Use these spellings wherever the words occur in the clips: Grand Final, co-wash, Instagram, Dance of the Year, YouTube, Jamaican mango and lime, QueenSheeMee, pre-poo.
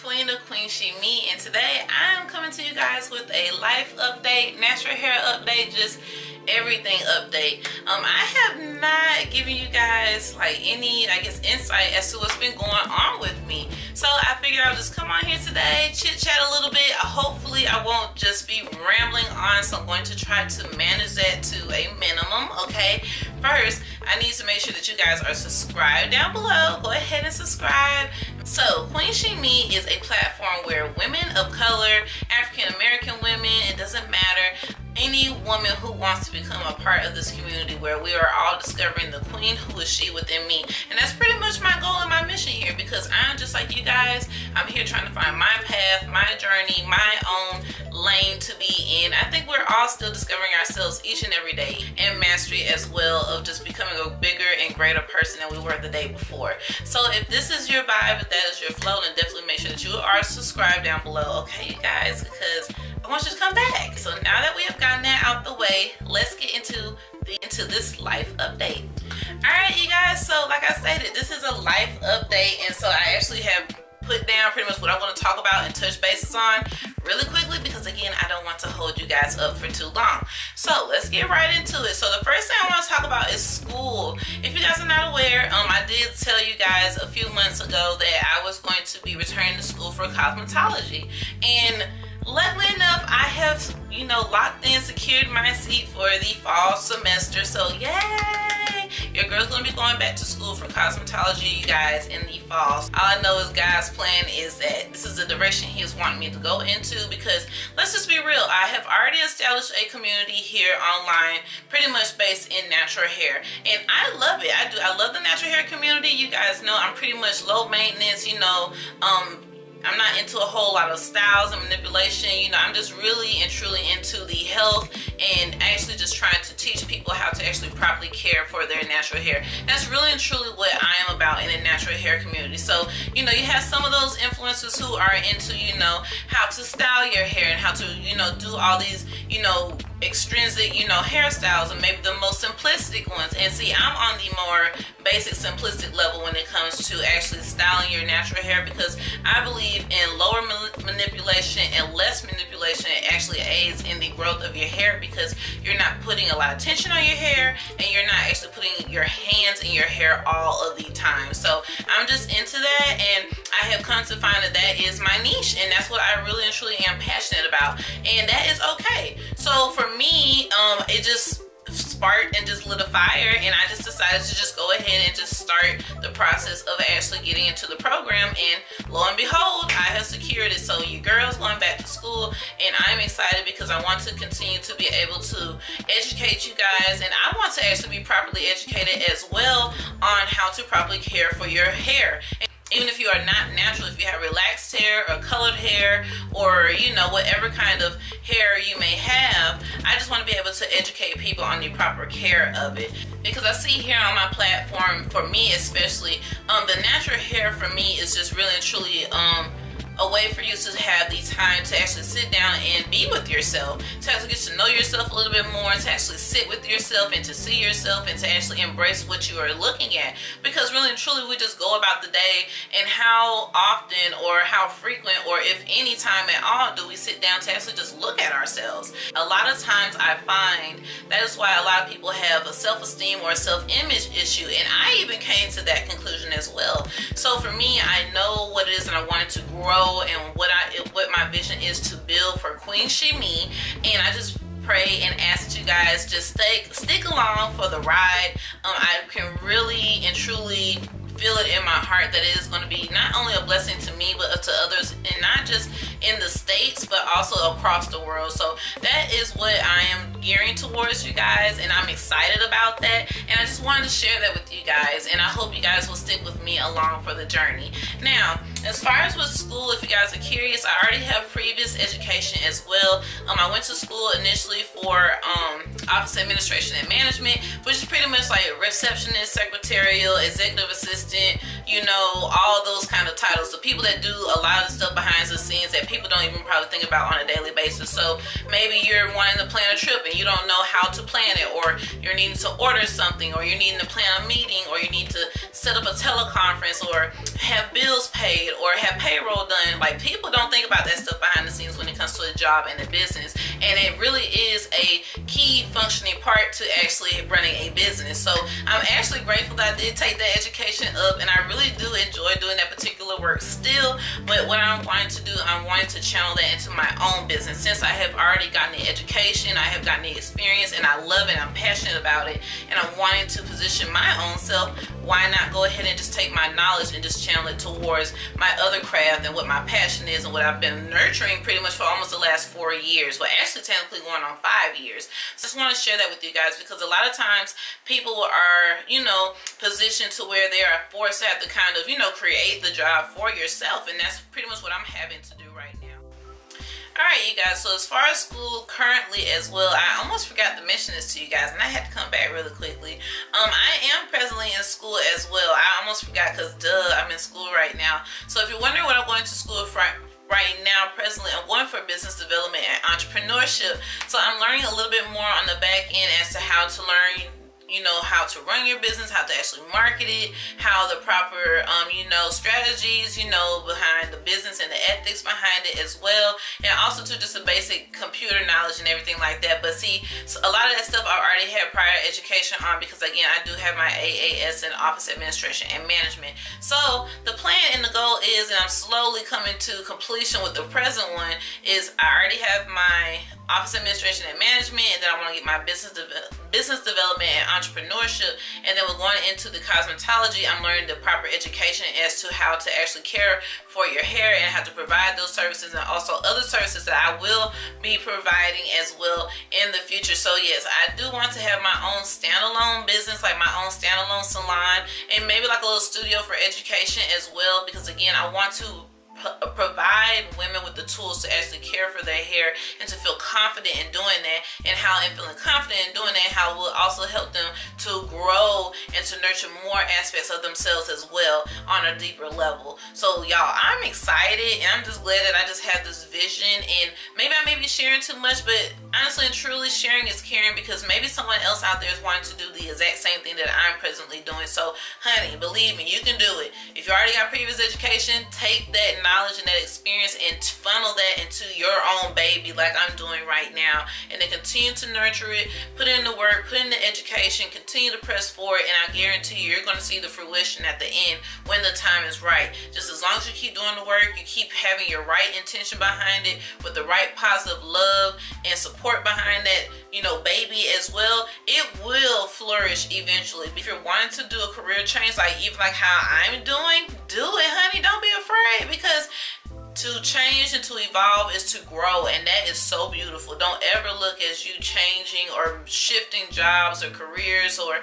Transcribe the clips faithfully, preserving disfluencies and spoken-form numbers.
Queen of QueenSheeMee, and today I am coming to you guys with a life update, natural hair update, just everything update. Um, I have not given you guys like any, I guess, insight as to what's been going on with me. So I figured I'll just come on here today, chit chat a little bit. Hopefully I won't just be rambling on, so I'm going to try to manage that to a minimum, okay? First, I need to make sure that you guys are subscribed down below. Go ahead and subscribe. So QueenSheeMee is a platform where women of color, African American women, it doesn't matter, any woman who wants to become a part of this community where we are all discovering the queen who is she within me. And that's pretty much my goal and my mission here, because I'm just like you guys. I'm here trying to find my path, my journey, my own lane to be in. I think we're all still discovering ourselves each and every day, and mastery as well of just becoming a bigger and greater person than we were the day before. So if this is your vibe, if that is your flow, then definitely make sure that you are subscribed down below, okay you guys, because I want you to come back. So now that we have gotten that out the way, let's get into the into this life update. Alright you guys, so like I stated, this is a life update, and so I actually have put down pretty much what I want to talk about and touch bases on really quickly, because again, I don't want to hold you guys up for too long. So let's get right into it. So the first thing I want to talk about is school. If you guys are not aware, um, I did tell you guys a few months ago that I was going to be returning to school for cosmetology, and luckily enough, I have, you know, locked in, secured my seat for the fall semester. So yay! Your girl's gonna be going back to school for cosmetology, you guys, in the fall. All I know is God's plan is that this is the direction he is wanting me to go into, because let's just be real, I have already established a community here online, pretty much based in natural hair. And I love it. I do. I love the natural hair community. You guys know I'm pretty much low maintenance, you know, um, I'm not into a whole lot of styles and manipulation. You know, I'm just really and truly into the health and actually just trying to teach people how to actually properly care for their natural hair. That's really and truly what I am about in the natural hair community. So, you know, you have some of those influencers who are into, you know, how to style your hair and how to, you know, do all these, you know, extrinsic, you know, hairstyles, and maybe the most simplistic ones. And see, I'm on the more basic, simplistic level when it comes to actually styling your natural hair, because I believe in lower manipulation and less manipulation. It actually aids in the growth of your hair, because you're not putting a lot of tension on your hair, and you're not actually putting your hands in your hair all of the time. So I'm just into that, and I have come to find that that is my niche, and that's what I really and truly am passionate about, and that is okay. So for me, um, it just sparked and just lit a fire, and I just decided to just go ahead and just start the process of actually getting into the program, and lo and behold, I have secured it. So your girl's going back to school, and I'm excited because I want to continue to be able to educate you guys, and I want to actually be properly educated as well on how to properly care for your hair. And even if you are not natural, if you have relaxed hair or colored hair, or you know, whatever kind of hair you may have, I just want to be able to educate people on the proper care of it, because I see here on my platform, for me especially, um, the natural hair for me is just really and truly um, a way for you to have the time to actually sit down and be with yourself, to actually get to know yourself a little bit more, to actually sit with yourself and to see yourself and to actually embrace what you are looking at. Because really and truly, we just go about the day, and how often or how frequent or if any time at all do we sit down to actually just look at ourselves. A lot of times I find that is why a lot of people have a self-esteem or a self-image issue, and I even came to that conclusion as well. So for me, I know what it is and I wanted to grow, and what I what my vision is to build for QueenSheeMee, and I just pray and ask that you guys just stay stick along for the ride. Um, I can really and truly feel it in my heart that it is going to be not only a blessing to me but to others, and not just in the States but also across the world. So that is what I am gearing towards, you guys, and I'm excited about that, and I just wanted to share that with you guys, and I hope you guys will stick with me along for the journey. Now, as far as with school, if you guys are curious, I already have previous education as well. Um, I went to school initially for um, office administration and management, which is pretty much like receptionist, secretarial, executive assistant, you know, all the those kind of titles, the people that do a lot of stuff behind the scenes that people don't even probably think about on a daily basis. So maybe you're wanting to plan a trip and you don't know how to plan it, or you're needing to order something, or you're needing to plan a meeting, or you need to set up a teleconference, or have bills paid, or have payroll done. Like, people don't think about that stuff behind the scenes when it comes to a job and a business, and it really is a key functioning part to actually running a business. So I'm actually grateful that I did take that education up, and I really do enjoy doing that particular work still. But what I'm wanting to do, I'm wanting to channel that into my own business, since I have already gotten the education, I have gotten the experience, and I love it, I'm passionate about it, and I'm wanting to position my own self. Why not go ahead and just take my knowledge and just channel it towards my other craft and what my passion is and what I've been nurturing pretty much for almost the last four years. Well, actually technically going on five years. So I just want to share that with you guys, because a lot of times people are, you know, positioned to where they are forced to have to kind of, you know, create the job for yourself. And that's pretty much what I'm having to do right now. Alright you guys, so as far as school currently as well, I almost forgot to mention this to you guys, and I had to come back really quickly. Um, I am presently in school as well. I almost forgot, because duh, I'm in school right now. So if you're wondering what I'm going to school for right now, presently I'm going for business development and entrepreneurship. So I'm learning a little bit more on the back end as to how to learn, you know, how to run your business, how to actually market it, how the proper, um, you know, strategies, you know, behind the business and the ethics behind it as well. And also to just the basic computer knowledge and everything like that. But see, so a lot of that stuff I already had prior education on, because again, I do have my A A S in office administration and management. So the plan and the goal is, and I'm slowly coming to completion with the present one, is I already have my office administration and management, and then I want to get my business de business development and entrepreneurship, and then we're going into the cosmetology. I'm learning the proper education as to how to actually care for your hair and how to provide those services, and also other services that I will be providing as well in the future. So yes, I do want to have my own standalone business, like my own standalone salon, and maybe like a little studio for education as well, because again, I want to provide women with the tools to actually care for their hair and to feel confident in doing that, and how in feeling confident in doing that, how it will also help them to grow and to nurture more aspects of themselves as well on a deeper level. So y'all, I'm excited, and I'm just glad that I just have this vision. And maybe I may be sharing too much, but honestly and truly, sharing is caring, because maybe someone else out there is wanting to do the exact same thing that I'm presently doing. So honey, believe me, you can do it. If you already got previous education, take that knowledge knowledge and that experience and funnel that into your own baby, like I'm doing right now, and then continue to nurture it, put in the work, put in the education, continue to press forward, and I guarantee you, you're going to see the fruition at the end when the time is right. Just as long as you keep doing the work, you keep having your right intention behind it, with the right positive love and support behind that, you know, baby as well, it will flourish eventually. If you're wanting to do a career change, like even like how I'm doing, do it honey, don't be afraid, because to change and to evolve is to grow, and that is so beautiful. Don't ever look at you changing or shifting jobs or careers or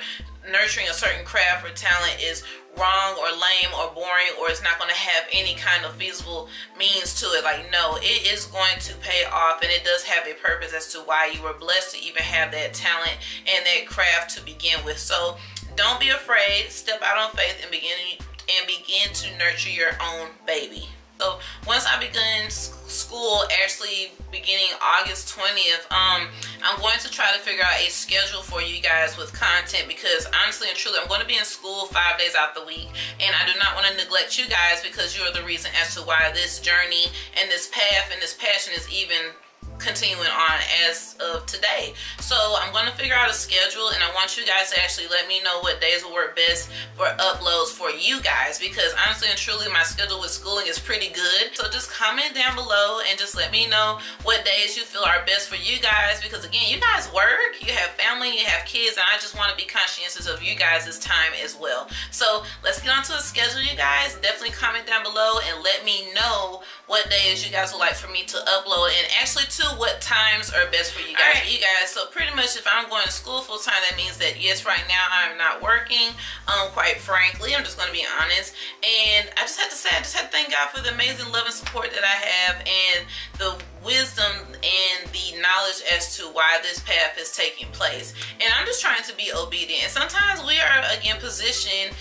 nurturing a certain craft or talent is wrong or lame or boring, or it's not going to have any kind of feasible means to it. Like, no, it is going to pay off, and it does have a purpose as to why you were blessed to even have that talent and that craft to begin with. So don't be afraid, step out on faith and begin and begin to nurture your own baby. So once I begun school, actually beginning August twentieth, um, I'm going to try to figure out a schedule for you guys with content, because honestly and truly, I'm going to be in school five days out the week, and I do not want to neglect you guys, because you are the reason as to why this journey and this path and this passion is even continuing on as of today. So I'm going to figure out a schedule, and I want you guys to actually let me know what days will work best for uploads for you guys, because honestly and truly, my schedule with schooling is pretty good. So just comment down below and just let me know what days you feel are best for you guys, because again, you guys work, you have family, you have kids, and I just want to be conscientious of you guys' time as well. So let's get on to the schedule, you guys. Definitely comment down below and let me know what days you guys would like for me to upload, and actually too, what times are best for you guys. All right, you guys, so pretty much if I'm going to school full time, that means that yes, right now I'm not working, um quite frankly, I'm just going to be honest. And I just have to say, I just have to thank God for the amazing love and support that I have, and the wisdom and the knowledge as to why this path is taking place. And I'm just trying to be obedient, and sometimes we are again positioned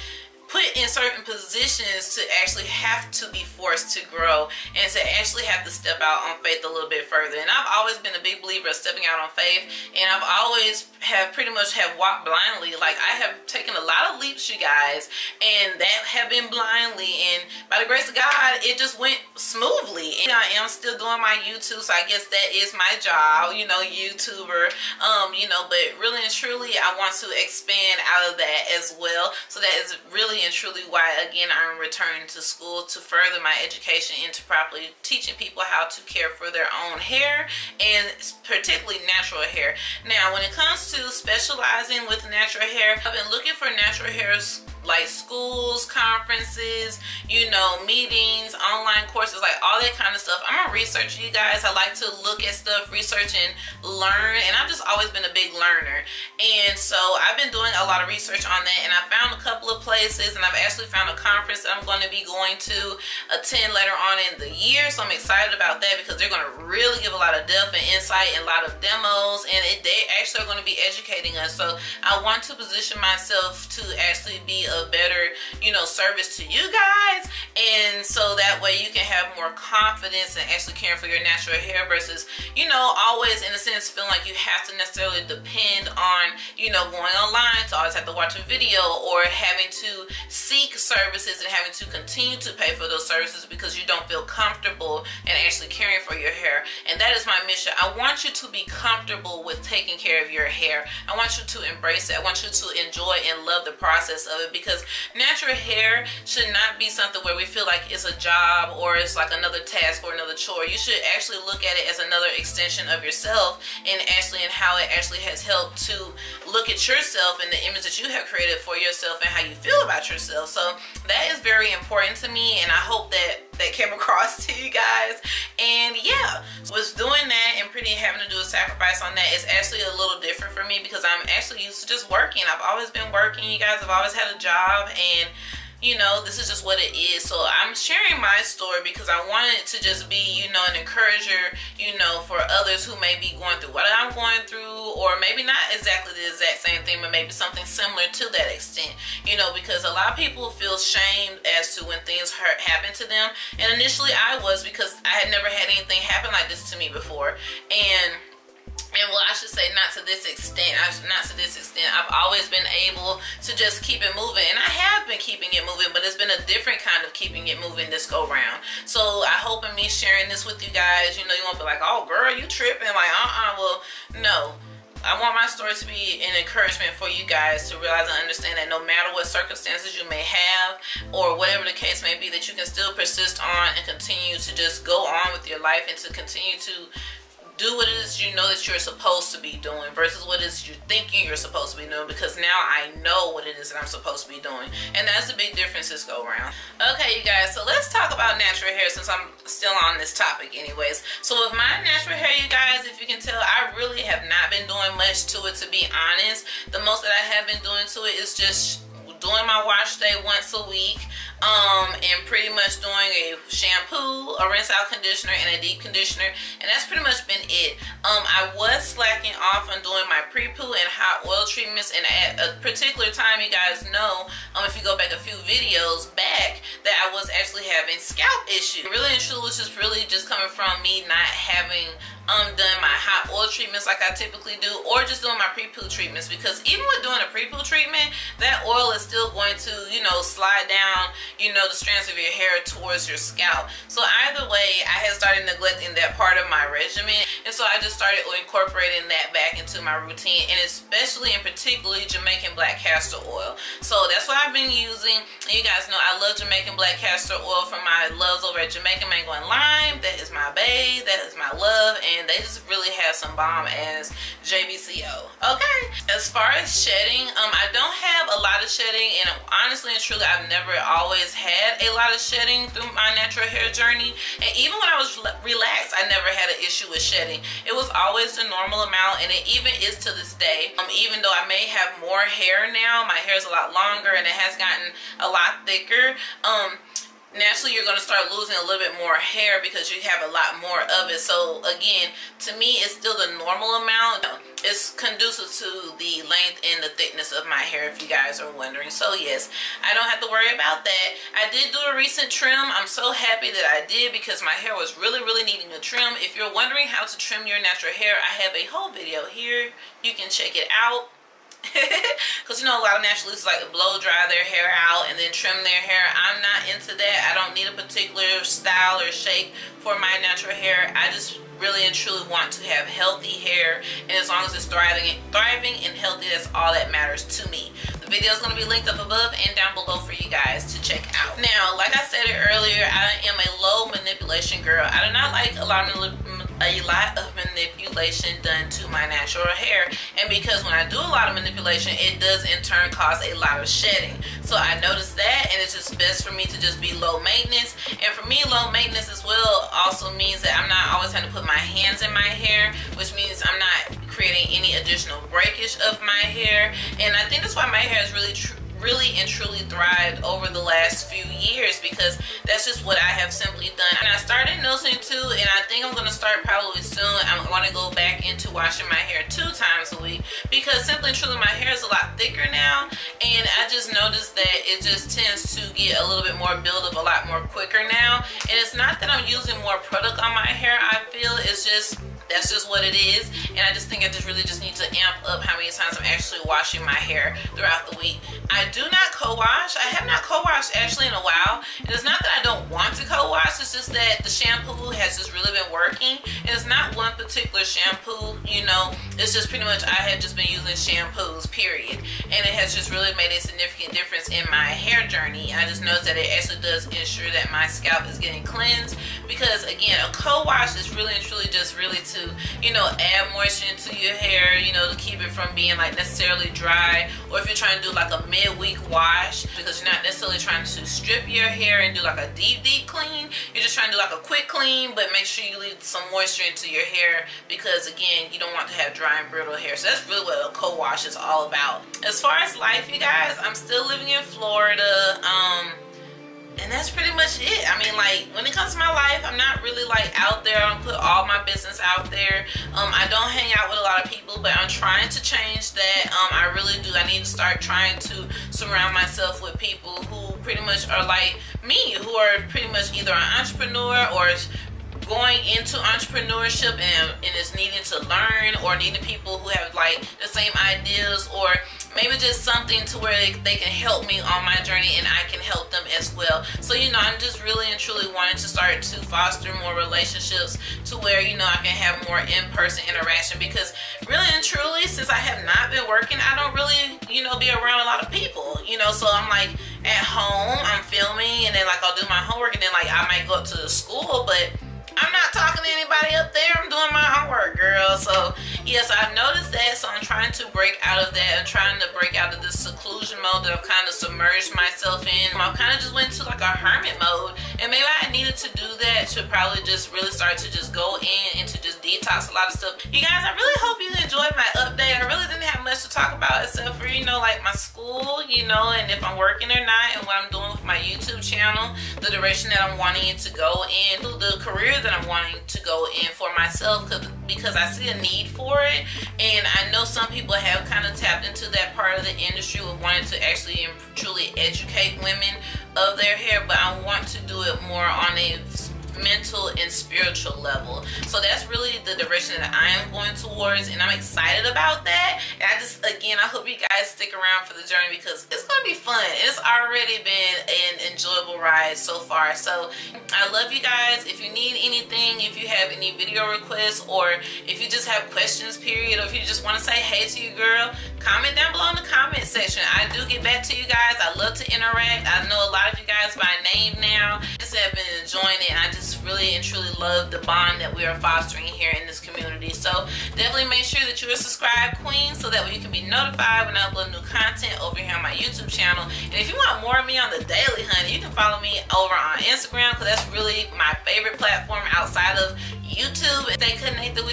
put in certain positions to actually have to be forced to grow and to actually have to step out on faith a little bit further. And I've always been a big believer of stepping out on faith, and I've always have pretty much have walked blindly. Like, I have taken a lot of leaps, you guys, and that have been blindly, and by the grace of God it just went smoothly. And I am still doing my YouTube, so I guess that is my job, you know, YouTuber, um you know, but really and truly I want to expand out of that as well. So that is really and truly why, again, I'm returning to school to further my education into properly teaching people how to care for their own hair, and particularly natural hair. Now, when it comes to specializing with natural hair, I've been looking for natural hairs like schools, conferences, you know, meetings, online courses, like all that kind of stuff. I'm a researcher, you guys. I like to look at stuff, research and learn, and I've just always been a big learner. And so I've been doing a lot of research on that, and I found a couple of places, and I've actually found a conference that I'm going to be going to attend later on in the year. So I'm excited about that because they're going to really give a lot of depth and insight and a lot of demos, and it, they actually are going to be educating us. So I want to position myself to actually be a better, you know, service to you guys, and so that way you can have more confidence in actually caring for your natural hair versus, you know, always in a sense feeling like you have to necessarily depend on, you know, going online to always have to watch a video or having to seek services and having to continue to pay for those services because you don't feel comfortable in actually caring for your hair. And that is my mission. I want you to be comfortable with taking care of your hair. I want you to embrace it. I want you to enjoy and love the process of it, because Because natural hair should not be something where we feel like it's a job or it's like another task or another chore. You should actually look at it as another extension of yourself, and actually and how it actually has helped to look at yourself and the image that you have created for yourself and how you feel about yourself. So that is very important to me, and I hope that that came across to you guys. And yeah, so was doing that and pretty having to do a sacrifice on that is actually a little different for me because I'm actually used to just working. I've always been working, you guys. I've always had a job, and you know, this is just what it is. So I'm sharing my story because I wanted to just be, you know, an encourager, you know, for others who may be going through what I'm going through, or maybe not exactly the exact same thing, but maybe something similar to that extent, you know, because a lot of people feel shamed as to when things hurt happen to them. And initially I was, because I had never had anything happen like this to me before. And And well, I should say not to this extent. I should, not to this extent. I've always been able to just keep it moving. And I have been keeping it moving, but it's been a different kind of keeping it moving this go round. So I hope in me sharing this with you guys, you know, you won't be like, oh, girl, you tripping. Like, uh-uh, well, no. I want my story to be an encouragement for you guys to realize and understand that no matter what circumstances you may have or whatever the case may be, that you can still persist on and continue to just go on with your life and to continue to do what it is you know that you're supposed to be doing versus what it is you're thinking you're supposed to be doing, because now I know what it is that I'm supposed to be doing. And that's the big difference this go around. Okay, you guys, so let's talk about natural hair since I'm still on this topic anyways. So with my natural hair, you guys, if you can tell, I really have not been doing much to it, to be honest. The most that I have been doing to it is just doing my wash day once a week, um, and pretty much doing a shampoo, a rinse out conditioner, and a deep conditioner, and that's pretty much been it. Um, I was slacking off on doing my pre-poo and hot oil treatments, and at a particular time, you guys know, um, if you go back a few videos back, that I was actually having scalp issues. Really and truly, it's just really just coming from me not having um, done my hot oil treatments like I typically do, or just doing my pre-poo treatments, because even with doing a pre-poo treatment, that oil is still going to, you know, slide down, you know, the strands of your hair towards your scalp. So either way, I had started neglecting that part of my regimen, and so I just started incorporating that back into my routine, and especially and particularly Jamaican black castor oil. So that's what I've been using, and you guys know I love Jamaican black castor oil from my loves over at Jamaican Mango and Lime. That is my bae, that is my love, and they just really have some bomb as J B C O. Okay, as far as shedding, um I don't have a lot of shedding, and honestly and truly I've never always had a lot of shedding through my natural hair journey. And even when I was relaxed, I never had an issue with shedding. It was always the normal amount, and it even is to this day. Um, even though I may have more hair now, my hair is a lot longer and it has gotten a lot thicker, um naturally you're going to start losing a little bit more hair because you have a lot more of it. So again, to me, it's still the normal amount. it's conducive to the length and the thickness of my hair, if you guys are wondering. So yes, I don't have to worry about that. I did do a recent trim. I'm so happy that I did, because my hair was really really needing a trim. If you're wondering how to trim your natural hair, I have a whole video here, you can check it out. Because you know, a lot of naturalists like to blow dry their hair out and then trim their hair. I'm not into that. I don't need a particular style or shape for my natural hair. I just really and truly want to have healthy hair, and as long as it's thriving and thriving and healthy, that's all that matters to me. The video is going to be linked up above and down below for you guys to check out. Now, like I said earlier, I am a low manipulation girl. I do not like a lot of a lot of manipulation done to my natural hair, and because when I do a lot of manipulation, it does in turn cause a lot of shedding. So I noticed that, and it's just best for me to just be low maintenance. And for me, low maintenance as well also means that I'm not always having to put my hands in my hair, which means I'm not creating any additional breakage of my hair. And I think that's why my hair is really true really and truly thrived over the last few years, because that's just what I have simply done. And I started noticing too, and I think I'm going to start probably soon, I'm going to go back into washing my hair two times a week, because simply and truly my hair is a lot thicker now, and I just noticed that it just tends to get a little bit more buildup a lot more quicker now. And it's not that I'm using more product on my hair, I feel it's just that's just what it is. And I just think I just really just need to amp up how many times I'm actually washing my hair throughout the week. I do not co-wash. I have not co-washed actually in a while. And it's not that I don't want to co-wash, it's just that the shampoo has just really been working. And it's not one particular shampoo, you know, it's just pretty much I have just been using shampoos, period. And it has just really made a significant difference in my hair journey. I just noticed that it actually does ensure that my scalp is getting cleansed, because again, a co-wash is really and truly just really to, you know, add moisture to your hair, you know, to keep it from being like necessarily dry. Or if you're trying to do like a mid-week wash, because you're not necessarily trying to strip your hair and do like a deep deep clean, you're just trying to do like a quick clean, but make sure you leave some moisture into your hair, because again, you don't want to have dry and brittle hair. So that's really what a co-wash is all about. As far as life, you guys, I'm still living in Florida, um and that's pretty much it. I mean, like, when it comes to my life, I'm not really like out there. I don't put all my business out there. Um, I don't hang out with a lot of people, but I'm trying to change that. Um, I really do. I need to start trying to surround myself with people who pretty much are like me, who are pretty much either an entrepreneur or going into entrepreneurship and, and is needing to learn, or needing people who have like the same ideas, or maybe just something to where they, they can help me on my journey and I can help them as well. So, you know, I'm just really and truly wanting to start to foster more relationships to where, you know, I can have more in-person interaction, because really and truly, since I have not been working, I don't really, you know, be around a lot of people, you know. So I'm like at home, I'm filming, and then like I'll do my homework, and then like I might go up to the school, but I'm not talking to anybody up there. I'm doing my homework, girl. So, yes, I've noticed that. So, I'm trying to break out of that. I'm trying to break out of this seclusion mode that I've kind of submerged myself in. I've kind of just went to like a hermit mode. And maybe I needed to do that to probably just really start to just go in and to just detox a lot of stuff. You guys, I really hope you enjoyed my update. I really didn't have much to talk about except for, you know, like my school, you know, and if I'm working or not, and what I'm doing with my YouTube channel, the direction that I'm wanting it to go in, the career that I'm wanting to go in for myself, because I see a need for it. And I know some people have kind of tapped into that part of the industry with wanting to actually and truly educate women of their hair, but I want to do it more on a mental and spiritual level. So that's really the direction that I am going towards, and I'm excited about that. And I just, again, I hope you guys stick around for the journey, because it's going to be fun. It's already been an enjoyable ride so far. So I love you guys. If you need anything, if you have any video requests, or if you just have questions, period, or if you just want to say hey to your girl, comment down below in the comment section. I do get back to you guys. I love to interact. I know a lot of you guys by name now. I just have been enjoying it, and I just really and truly love the bond that we are fostering here in this community. So definitely make sure that you are subscribed, Queen, so that way you can be notified when I upload new content over here on my YouTube channel. And if you want more of me on the daily, honey, you can follow me over on Instagram, because that's really my favorite platform outside of YouTube. Stay connected